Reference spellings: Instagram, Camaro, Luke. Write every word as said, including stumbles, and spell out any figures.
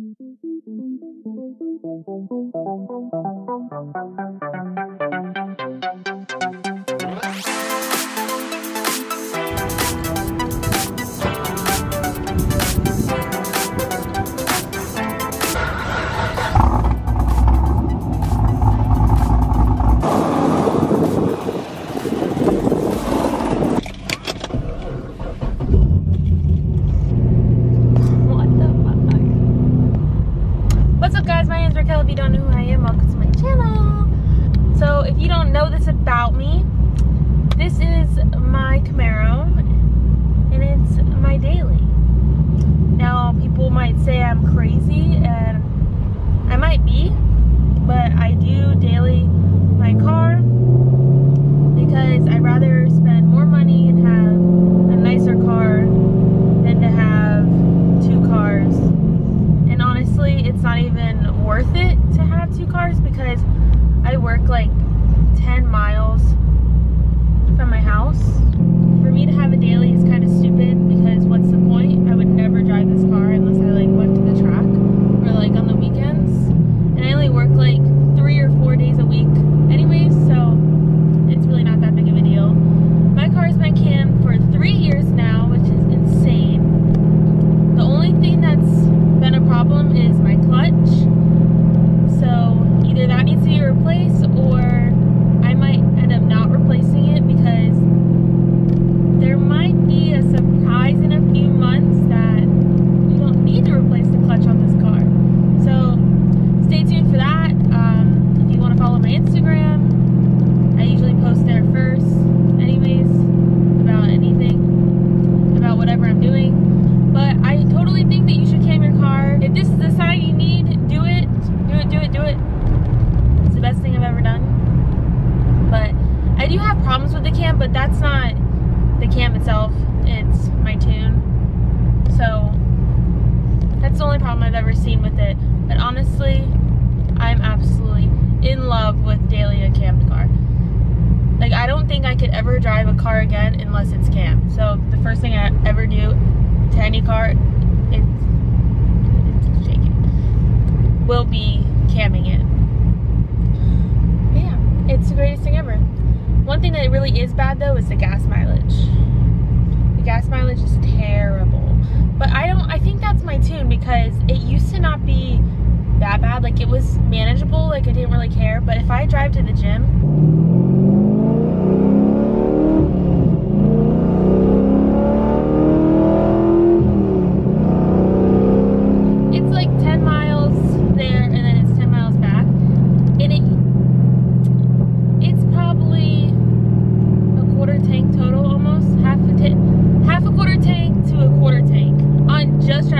If you don't know who I am, welcome to my channel. So if you don't know this about me, this is my Camaro and it's my daily. Now people might say I'm crazy, and I might be, but I do daily my car because I'd rather spend more money and have a nicer car than to have two cars. And honestly, it's not even worth it to have two cars because I work like ten miles from my house. For me to have a daily is kind of stupid because what's the point? I would never drive this car unless I like went to the track or like on the weekends, and I only work like three or four days a week anyways, so it's really not that big of a deal. My car is my Cam for three years now, which is insane. The only thing that's been a problem is my clutch. So either that needs to be replaced or I might end up not replacing it because there might be a surprise in a few months that you don't need to replace the clutch on this car. So stay tuned for that. Um, if you want to follow my Instagram, I usually post there first anyways about anything, about whatever I'm doing. But I totally think that you should cam your car. If this is the sign you need, do it. Do it, do it, do it. It's the best thing I've ever done. But I do have problems with the cam, but that's not the cam itself. It's my tune. So that's the only problem I've ever seen with it. But honestly, I'm absolutely in love with daily a cammed car. Like, I don't think I could ever drive a car again unless it's cammed. So the first thing I ever do to any car, it's will be camming it. Yeah, it's the greatest thing ever. One thing that really is bad though is the gas mileage. The gas mileage is terrible. But I don't, I think that's my tune because it used to not be that bad. Like, it was manageable, like I didn't really care. But if I drive to the gym, just